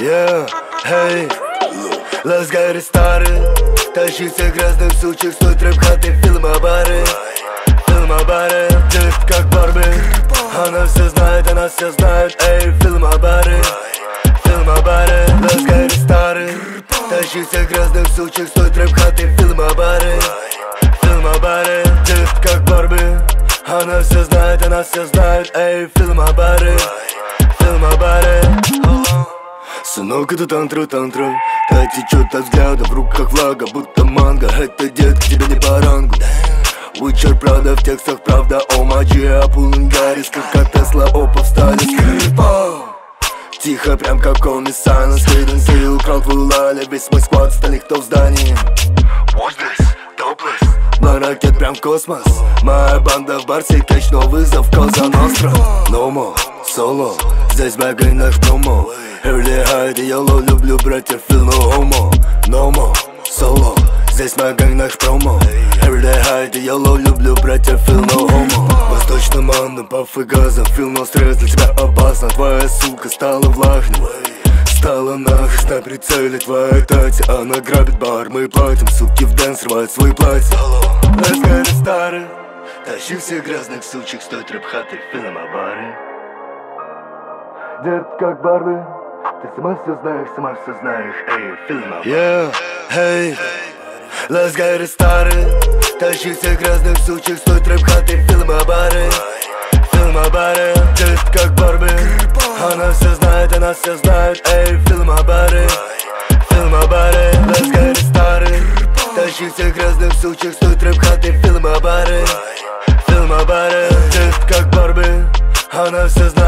Yeah, hey, let's get it started. Тащится грязных сучек, стой трэп-хаты, фильм о баре, девушка как Барби. Она все знает, эй, фильм о баре, let's get it started. Тащится грязных сучек, стой трэп-хаты, фильм о баре, девушка как Барби. Она все знает, эй, фильм о баре. Сынок, это тантра-тантра. Та течет от взгляда, в руках влага, будто манго. Это детки, тебе не по рангу. Вычер, правда, в текстах, правда. Омаджи, Опел, Гаррис, как Тесла, Opel встали. Тихо, прям как он из Silence. Hidden Seal, Crown, Вулали. Весь мой склад, остальных кто в здании. Watch this, topless. На ракет, прям в космос. Моя банда в барсе, качно вызов, Коза Ностра. No more, solo. Здесь бэгай наш промо. Early high, the yellow, люблю братьев, feel no homo. No more, solo. Здесь мой гайд, наш промо. Early high, the yellow, люблю братьев, feel no homo. Восточный манна, паф и газа, feel no stress, для тебя опасно. Твоя сука стала влажной, стала нахуй на прицеле. Твоя тати, она грабит бар, мы платим. Суки в дэнс рвают свои платья. Let's get it started. Тащи всех грязных сучек, стой трэп-хаты, фильм о баре. Дед как Барби. Ты сама все знаешь, эй, фильм о баре. Yeah, hey, let's get it started. Тащи всех грязных сучек, стой трэп-хаты, фильм о баре, девушка как Барби. Она все знает, эй, фильм о баре, let's get it started. Тащи всех грязных сучек, стой трэп-хаты, фильм о баре, девушка как Барби. Она все знает.